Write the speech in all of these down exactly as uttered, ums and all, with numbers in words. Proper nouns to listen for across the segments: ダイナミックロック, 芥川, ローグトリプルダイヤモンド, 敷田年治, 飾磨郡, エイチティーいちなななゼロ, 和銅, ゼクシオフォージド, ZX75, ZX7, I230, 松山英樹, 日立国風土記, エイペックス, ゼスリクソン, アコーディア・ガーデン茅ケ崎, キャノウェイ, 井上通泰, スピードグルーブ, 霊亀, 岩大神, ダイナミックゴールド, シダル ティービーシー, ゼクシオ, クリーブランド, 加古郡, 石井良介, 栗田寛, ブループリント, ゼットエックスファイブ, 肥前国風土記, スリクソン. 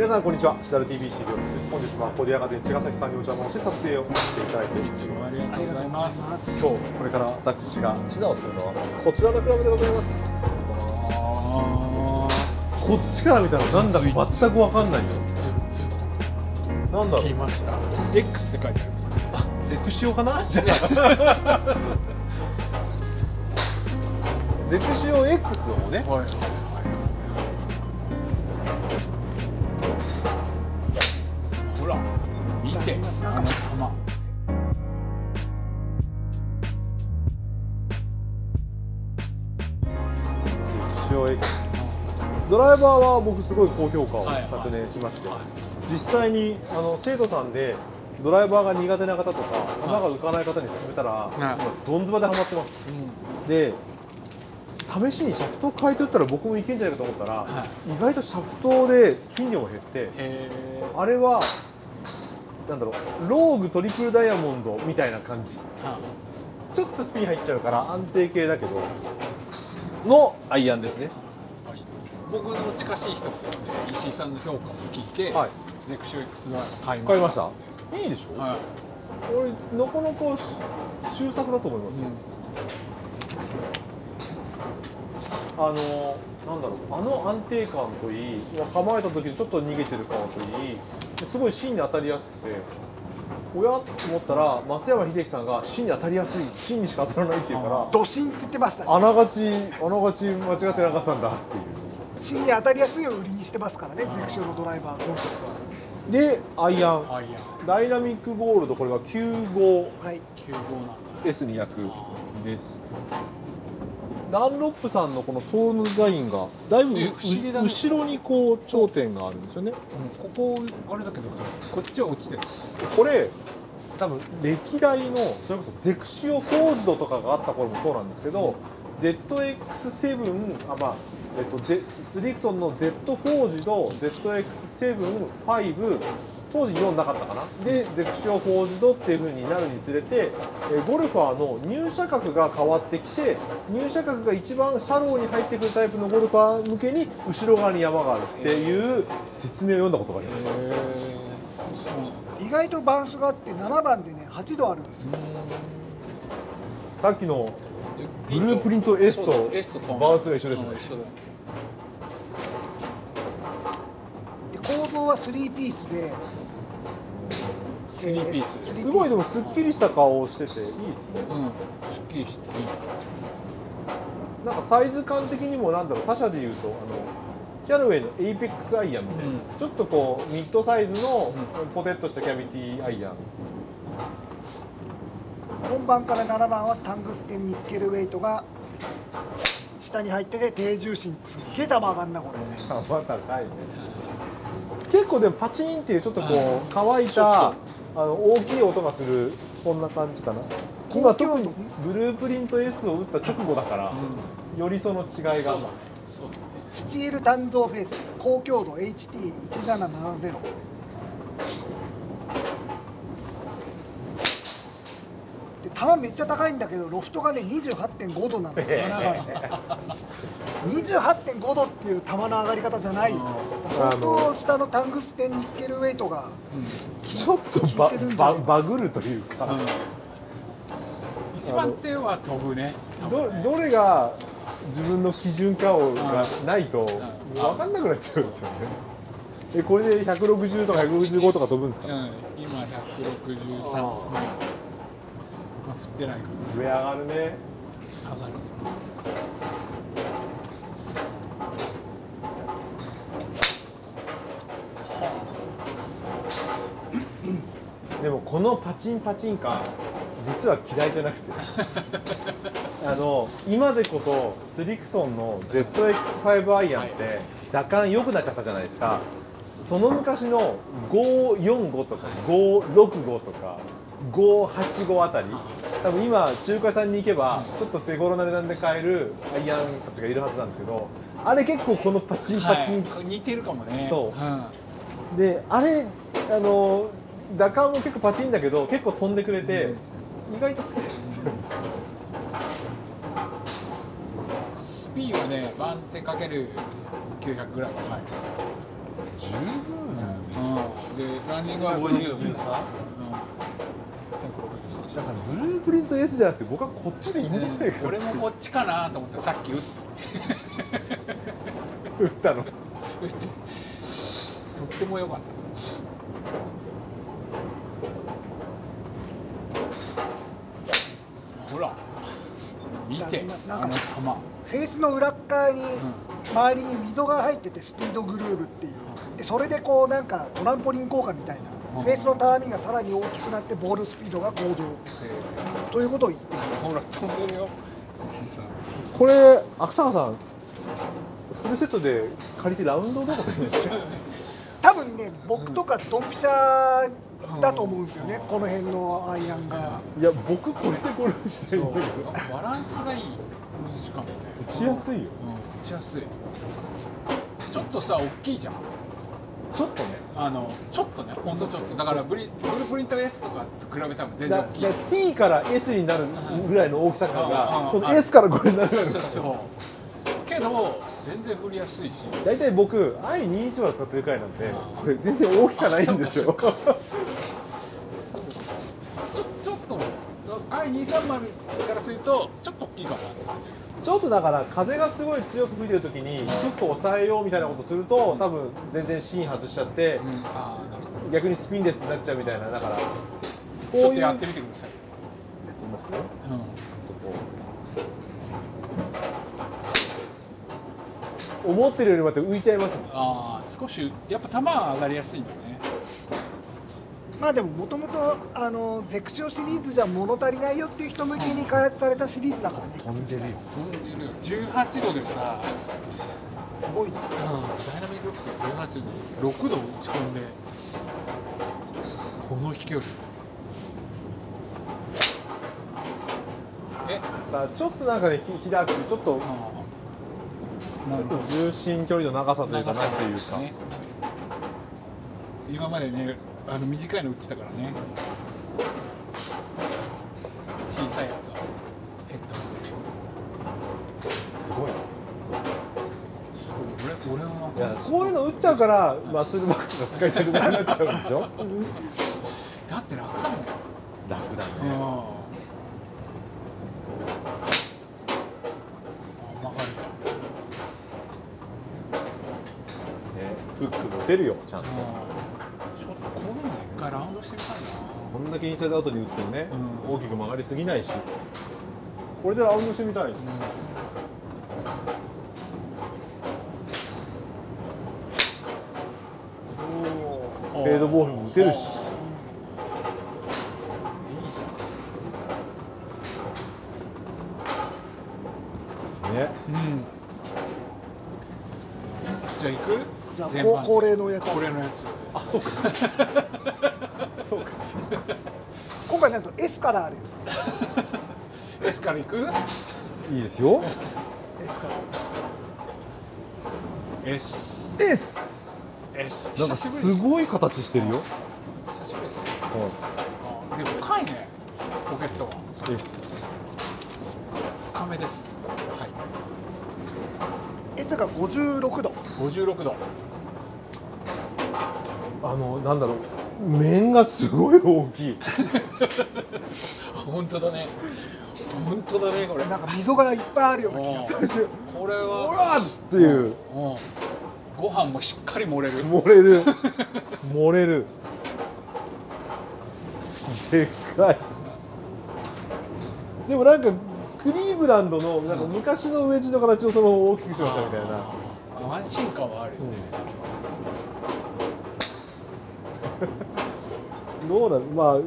皆さんこんにちは、シダル ティービーシー です。本日はコディアガーデン茅ヶ崎さんにお邪魔をして撮影をしていただいて、いつもありがとうございます。今日これから私が指導をするのはこちらのクラブでございます。こっちから見たらなんだか全く分かんないんですよ。なんだろう、聞きました エックス って書いてありますね。あ、ゼクシオかな。ゼクシオ エックス をね、はい見て、あの玉。ドライバーは僕すごい高評価を昨年しまして、実際にあの生徒さんでドライバーが苦手な方とか弾が浮かない方に勧めたらどんずばでハマってます。うん、で試しにシャフト変えていったら僕もいけんじゃないかと思ったら、はい、意外とシャフトでスピン量が減って、あれはなんだろう、ローグトリプルダイヤモンドみたいな感じ、はあ、ちょっとスピン入っちゃうから安定系だけどのアイアンですね、はい、僕の近しい人もですね、石井さんの評価を聞いて、はい、ゼクシオ エックス は買いました。いいでしょ、はい、これなかなか秀作だと思いますよ、うん、あのなんだろう、あの安定感といい、構えた時にちょっと逃げてる感といい、すごい芯に当たりやすくて、おやと思ったら松山英樹さんが芯に当たりやすい、芯にしか当たらないっていうからドシンって言ってました、ね、あながちあながち間違ってなかったんだっていう、芯に当たりやすいを売りにしてますからね、ゼクシオのドライバーコンセプトは。でアイアン、アイアンダイナミックゴールド、これはきゅうじゅうご、はい、エスにひゃく です。ダンロップさんのこのソールのデザインがだいぶ後ろにこう頂点があるんですよね、うん、ここあれだけどこっちは落ちてる。これ多分歴代のそれこそゼクシオフォージドとかがあった頃もそうなんですけど、うん、ゼットエックスセブン、あ、まあ、えっと、ゼスリクソンの Z フォージド、 ゼットエックスセブンファイブ、当時よんなかったかな。でゼクシオフォージドっていう風になるにつれて、ゴルファーの入射角が変わってきて、入射角が一番シャローに入ってくるタイプのゴルファー向けに後ろ側に山があるっていう説明を読んだことがあります。意外とバランスがあって、ななばんでねはちどあるんですよ。さっきのブループリント S とバランスが一緒ですね。構造はスリーピースで、すごいでもすっきりした顔をしてていいですね、うん、すっきりしていい。なんかサイズ感的にもなんだろう、他社でいうとあのキャノウェイのエイペックスアイアンみたいな、うん、ちょっとこうミッドサイズのポテッとしたキャビティアイアン、うん、本番からななばんはタングステンニッケルウェイトが下に入ってて低重心、すっげえ球上がんなこれね。球高いね。結構でもパチンっていうちょっとこう乾いたあの大きい音がする、こんな感じかな。今特にブループリント S を打った直後だから、うん、よりその違いが。スチール鍛造フェイス、高強度 エイチティーいちなななゼロ。で球めっちゃ高いんだけどロフトがね にじゅうはってんごどなの、ななばんで。にじゅうはってんごどっていう球の上がり方じゃないよね。相当下のタングステンニッケルウェイトがちょっとバグるというか、うん、一番手は飛ぶね。ど、どれが自分の基準かをがないと分かんなくなっちゃうんですよね。え、これでひゃくろくじゅうとかひゃくろくじゅうごとか飛ぶんですか。うん、今ひゃくろくじゅうさん、うん、振ってないから上上がるね。上がる。でもこのパチンパチン感実は嫌いじゃなくてあの今でこそスリクソンの ゼットエックスファイブ アイアンって打感良くなっちゃったじゃないですか。その昔のごーよんごとかごーろくごとかごーはちごあたり、多分今中華屋さんに行けばちょっと手頃な値段で買えるアイアンたちがいるはずなんですけど、あれ結構このパチンパチン、はい、似てるかもね。そう、うん、であれあの打感も結構パチンだけど結構飛んでくれて、うん、意外と好きだったんですよ。スピンはね、番手かけるきゅうひゃくぐらい、はい、十分ランニングはごじゅうさん。下さんブループリント エス じゃなくて僕はこっちでいいんじゃないか。俺もこっちかなと思ってさっき打った。打ったの。とっても良かった。ほら見て、なんかフェースの裏側に周りに溝が入っててスピードグルーブっていう、でそれでこうなんかトランポリン効果みたいな、フェースのたわみがさらに大きくなってボールスピードが向上ということを言っています。ほら飛んでるよ。これ芥川さんフルセットで借りてラウンドだと思うんですよ。多分ね僕とかドンピシャだと思うんですよね、うん、この辺のアイアンが。いや僕これでゴルフしてるんだけどバランスがいい。しかもね打ちやすいよ、うん、打ちやすい。ちょっとさ大きいじゃん。ちょっとねあのちょっとねほんとちょっとだからブループリント エス とかと比べたら全然大きい。 T から S になるぐらいの大きさ感がこの S からこれになる。そうそうそうけど全然振りやすいし。大体僕 アイにひゃくにじゅう は使ってる回なんでこれ全然大きくないんですよ。ちょちょっと アイにひゃくさんじゅう からするとちょっと大きいかな。ちょっとだから風がすごい強く吹いてる時にちょっと抑えようみたいなことすると多分全然芯外しちゃって、うん、あ逆にスピンレスになっちゃうみたいな。だからこういうちょっとやってみてください。やってみますね、うん、ちょっとこう思ってるよりも浮いちゃいますね。ああ少しやっぱ球は上がりやすいんだね。まあでももともとあのゼクシオシリーズじゃ物足りないよっていう人向けに開発されたシリーズだからね。飛んでるよ飛んでるよ。じゅうはちどでさすごいね、うん、ダイナミックロックじゅうはちどろくど打ち込んでこの飛距離。えちょっとなんかね開くちょっと、うん重心距離の長さというかなんていうか、ね、今までねあの短いの打ってたからね小さいやつをヘッドすごいそう俺俺もなんかこういうの打っちゃうからマッスルバックが使いたくなくなっちゃうんでしょ。だって楽だね。楽だね。フックも出るよちゃんと。ちょっとこういうの一回ラウンドしてみたいな。こんだけインサイドアウトに打ってもね、うん、大きく曲がりすぎないしこれでラウンドしてみたいです、うん、おーフェードボールも打てるしいいじゃんね、うん、じゃあ行く恒例のやつ。恒例のやつ。あ、そうか。そうか。今回なんと S からあるよ。S から行く？いいですよ。S から。S。S。S。なんかすごい形してるよ。久しぶりです。はい。でも深いね。ポケットは。S。深めです。はい。S がごじゅうろくど。ごじゅうろくど。あのなんだろう面がすごい大きい。本当だね。本当だねこれ。なんか溝がいっぱいあるよ。これは。ほらっていう。ご飯もしっかり盛れる。盛れる。盛れる。でっかい。でもなんかクリーブランドのなんか昔のウェッジの形をその大きくしましたみたいな。安心感はあるよね。どうだ、まあ。うん、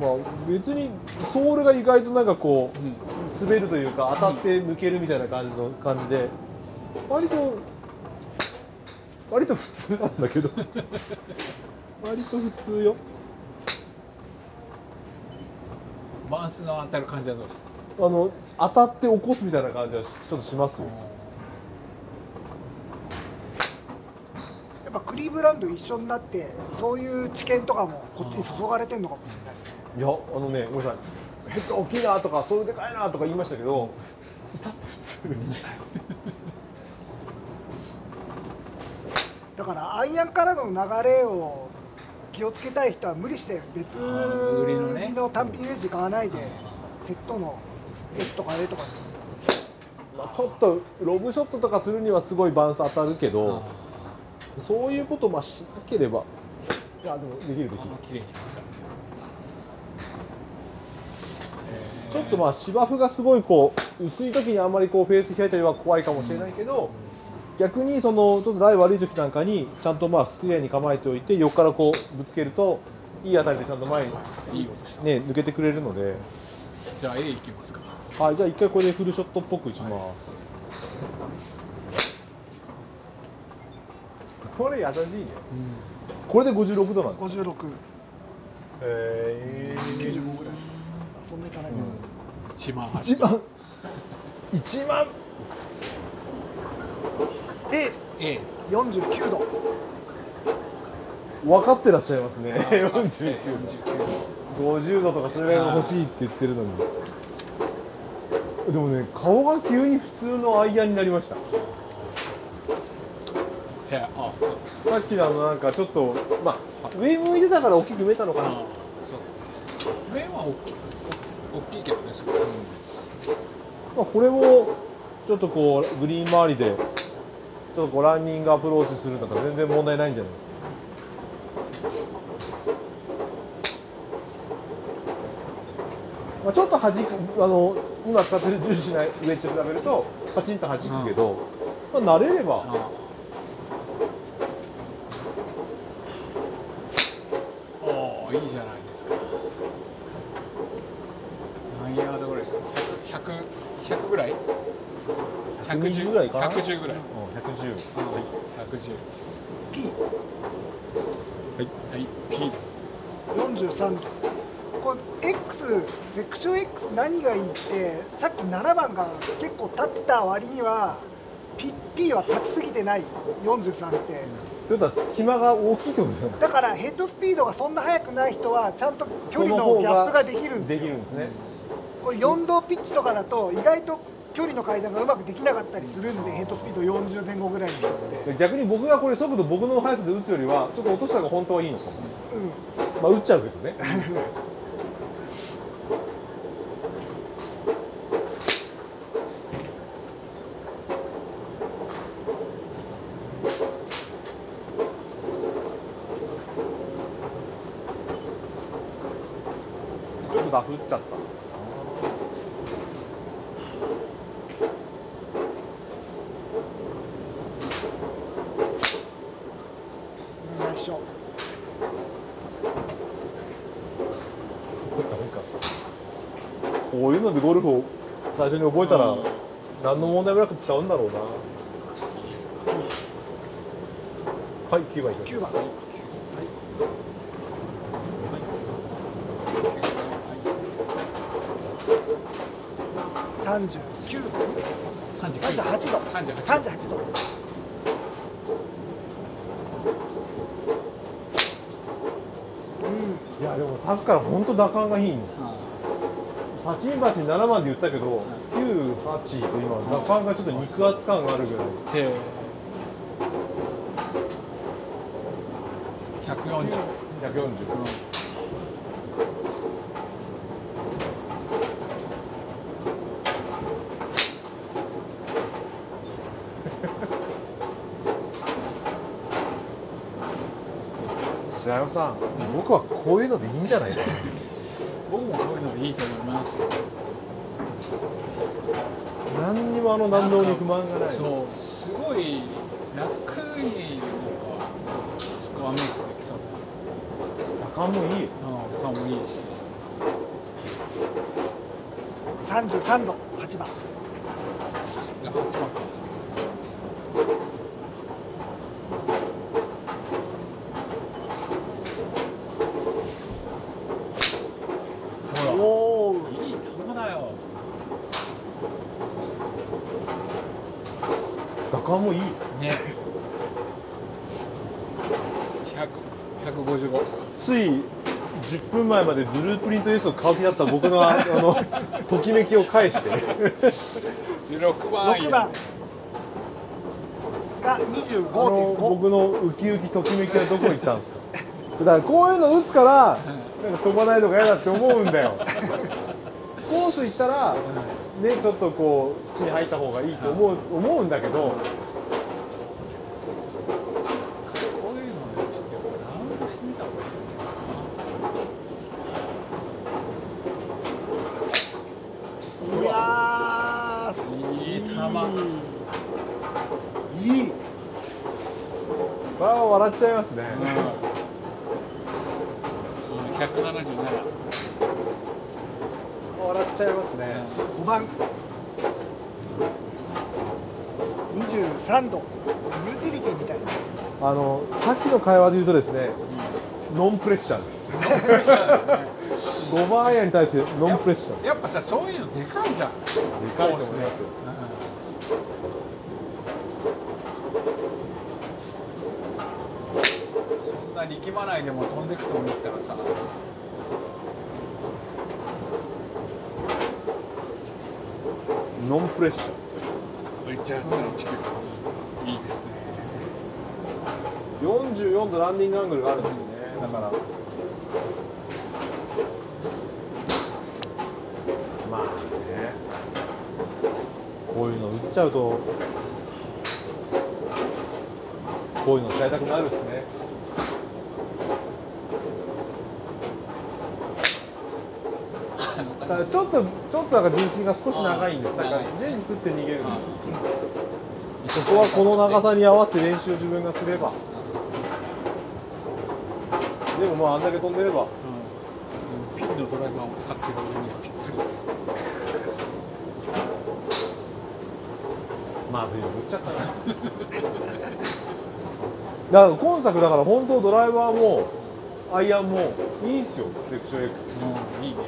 まあ、別にソールが意外となんかこう、うん、滑るというか、当たって抜けるみたいな感じの感じで。割と。割と普通なんだけど。割と普通よ。バウンスの当たる感じはどうですか。あの、当たって起こすみたいな感じは、ちょっとしますよ。うんやっぱクリーブランド一緒になってそういう知見とかもこっちに注がれてるのかもしれないですね。いやあのねごめんなさいヘッド大きいなとかそういうでかいなとか言いましたけど至って普通だからアイアンからの流れを気をつけたい人は無理して別の単品ウェッジ買わないでセットの S とか A とかで。ちょっとロブショットとかするにはすごいバウンス当たるけど、そういうことをしなければ、いやでもできるとき、ちょっとまあ芝生がすごいこう薄いときにあんまりこうフェース開いたりは怖いかもしれないけど、逆にそのちょっとライ悪いときなんかにちゃんとまあスクエアに構えておいて横からこうぶつけるといい当たりでちゃんと前にね抜けてくれるので。じゃあ A いきますか。はい、じゃあ一回これでフルショットっぽく打ちます、はい、これ優しいね、うん、これでごじゅうろくどなんですか。ごじゅうろくへえー、きゅうじゅうごぐらい。そんないかないね、うん、いちまんいちまんいちまんえよんじゅうきゅうど分かってらっしゃいますね。よんじゅうきゅうどごじゅうどとかそれぐらいが欲しいって言ってるのに、でもね、顔が急に普通のアイアンになりました。さっきのあのなんかちょっと、まあ、上向いてたから大きく見えたのかな。そう上は大きい。大きいけどね、それ、うん、まあ、これをちょっとこうグリーン周りで。ちょっとこうランニングアプローチするんだったら、全然問題ないんじゃないですか。まあ、ちょっと弾く、あの今使ってる重視なウェッジと比べるとパチンと弾くけど、うん、まあ慣れれば、うん、ああいいじゃないですか。何ヤードぐらい ひゃく, ひゃく, ひゃくぐらいひゃくじゅうぐらいかな。ひゃくじゅうぐらい、うん、ひゃくじゅう、うん、ひゃくじゅう P、 はい、はい、P よんじゅうさんど。こう X、ゼクション X 何がいいってさっきななばんが結構立ってた割には P, P は立ちすぎてないよんじゅうさんって。ということは隙間が大きいってことですよね。だからヘッドスピードがそんな速くない人はちゃんと距離のギャップができるんですよ。できるんですね。これよんどうピッチとかだと意外と距離の階段がうまくできなかったりするんで、ヘッドスピードよんじゅうぜんごぐらいになって。逆に僕がこれ速度僕の速さで打つよりはちょっと落とした方が本当はいいのかも。うん。まあ打っちゃうけどね。ダフっちゃった。ナイスショット。こういうのでゴルフを最初に覚えたら何の問題もなく使うんだろうな。はい、きゅうばんいきます。きゅうばんさんじゅうきゅうど、さんじゅうはちど、さんじゅうはちど。いやでもさっきから本当打感がいいんです。パチンパチンななばんで言ったけど、きゅう、はちと今打感がちょっと肉厚感があるぐらい。ひゃくよんじゅう。白山さん、僕はこういうのでいいんじゃないかな。僕もこういうのでいいと思います。何にもあの弾道に不満がない。そう、すごい楽になんかスコアメイクできそう。打感もいい。うん、打感もいいし。さんじゅうさんど、はちばん。はちばんか。もういいね。ひゃく、ひゃくごじゅうご。ついじゅっぷんまえまでブループリントエースを買う気だった僕のあのときめきを返して。六番。六番。が にじゅうごてんご。 僕のウキウキときめきはどこ行ったんですか？だからこういうの打つからなんか飛ばないのが嫌だって思うんだよ。コース行ったらね、ちょっとこう隙に入った方がいいと思う思うんだけど、笑っちゃいますね。ひゃくななじゅうなな。笑っちゃいますね。ごばん。にじゅうさんど。ユーティリティみたいですね。あのさっきの会話で言うとですね、うん、ノンプレッシャーです。ごばんアイアンに対してノンプレッシャー。やっぱさ、そういうのでかいじゃん。でかいと思います。力まないでも飛んでくと思ったらさ、ノンプレッシャー。いちはちさんいちきゅういいですね。よんじゅうよんどランディングアングルがあるんですよね。だからまあね、こういうの打っちゃうとこういうの使いたくなるっすね。ちょっとちょっとなんか重心が少し長いんです。だから全部すって逃げる。そこはこの長さに合わせて練習を自分がすれば。でもまああんだけ飛んでれば、うん、ピンのドライバーを使ってる分にはぴったり。まずいのぶっちゃったな。だから今作だから本当ドライバーもアイアンもいいんすよ。セクション X。うん、いいね。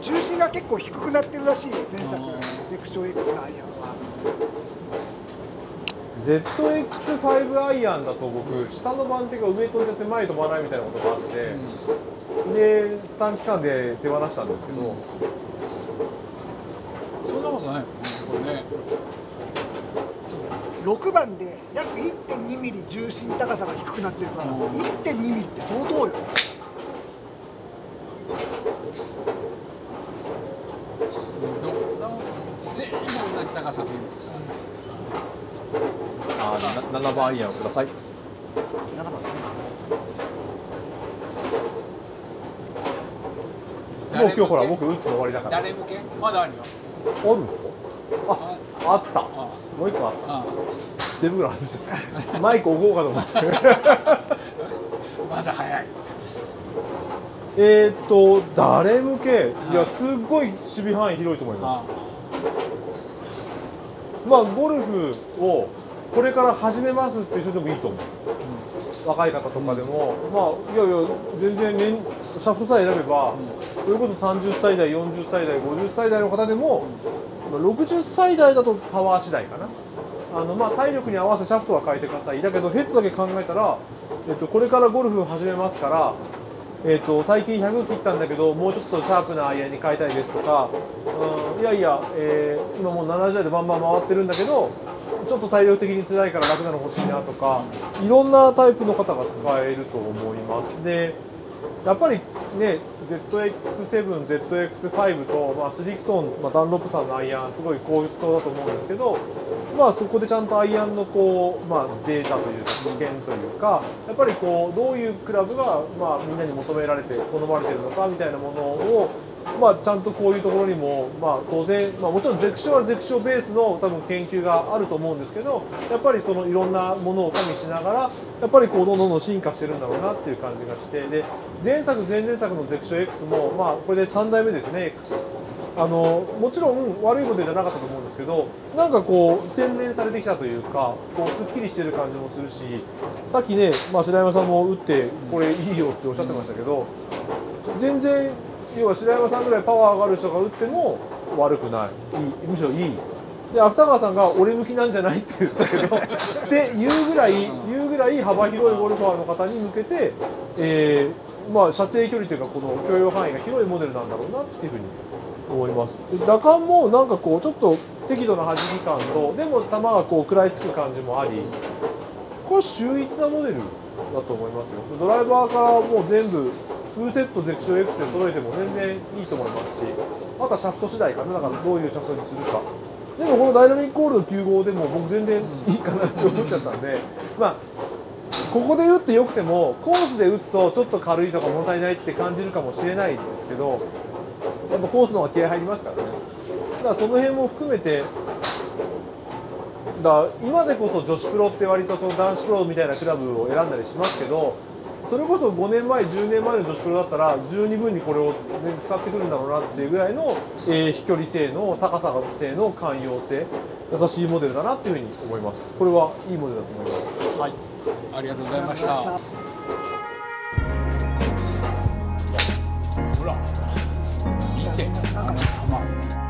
重心が結構低くなってるらしいよ、前作ゼクション X のアイアンは。 ゼットエックスファイブ アイアンだと僕下の番手が上飛んじゃって前飛ばないみたいなことがあって、うん、で短期間で手放したんですけど、うん、そんなことないもんね。ろくばんで約 いってんにミリ 重心高さが低くなってるから、うん、いってんにミリ って相当よ。ななばんアイアンをください。ななばん。もう今日ほら僕打つの終わりだから。誰向け？まだあるよ。あるんですか？あ、あった。もう一個あった。手袋外しちゃった。マイク置こうかと思って。まだ早い。えっと誰向け？いやすっごい守備範囲広いと思います。まあゴルフをこれから始めますっていう人でもいいと思う、うん、若い方とかでも、うん、まあいやいや全然年シャフトさえ選べば、うん、それこそさんじゅっさい代よんじゅっさい代ごじゅっさい代の方でも、うん、ろくじゅっさい代だとパワー次第かな。あのまあ体力に合わせシャフトは変えてください。だけどヘッドだけ考えたら、えっと、これからゴルフを始めますから、えっと、最近ひゃく切ったんだけどもうちょっとシャープなアイアンに変えたいですとか、うん、いやいや、えー、今もうななじゅう代でバンバン回ってるんだけどちょっと体力的に辛いから楽なの欲しいなとか、いろんなタイプの方が使えると思います。でやっぱりね ゼットエックスセブン、ゼットエックスファイブ と、まあ、スリクソン、まあ、ダンロップさんのアイアンすごい好調だと思うんですけど、まあ、そこでちゃんとアイアンのこう、まあ、データというか知見というか、やっぱりこうどういうクラブが、まあ、みんなに求められて好まれてるのかみたいなものを、まあちゃんとこういうところにも、まあ、当然、まあ、もちろんゼクションはゼクションベースの多分研究があると思うんですけど、やっぱりそのいろんなものを加味しながらやっぱりこうどんどん進化してるんだろうなっていう感じがして、で前作前々作のゼクション X も、まあ、これでさんだいめですね X。 あのもちろん悪いモデルじゃなかったと思うんですけど、なんかこう洗練されてきたというかこうすっきりしてる感じもするし、さっきね、まあ、白山さんも打ってこれいいよっておっしゃってましたけど、全然要は白山さんぐらいパワー上がる人が打っても悪くない、むしろいいで、芥川さんが俺向きなんじゃないって言ってたけどって言うぐらい言うぐらい幅広いゴルファーの方に向けて、えー、まあ射程距離というかこの許容範囲が広いモデルなんだろうなっていうふうに思います。打感もなんかこうちょっと適度な弾き感と、でも球がこう食らいつく感じもあり、これ秀逸なモデルだと思いますよ。ドライバーからもう全部フルセットゼクション X で揃えても全然いいと思いますし、あとはシャフト次第かな、だからどういうシャフトにするか。でもこのダイナミックオールドきゅう号でも僕全然いいかなって思っちゃったんで、まあここで打ってよくてもコースで打つとちょっと軽いとか物足りないって感じるかもしれないんですけど、やっぱコースの方が気合入りますからね。だからその辺も含めて、だ今でこそ女子プロって割とその男子プロみたいなクラブを選んだりしますけど、それこそごねんまえじゅうねんまえの女子プロだったら十二分にこれを使ってくるんだろうなっていうぐらいの、えー、飛距離性の高さ性の寛容性、優しいモデルだなっていうふうに思います。これはいいモデルだと思います。はい、ありがとうございました。ほら見て、あの玉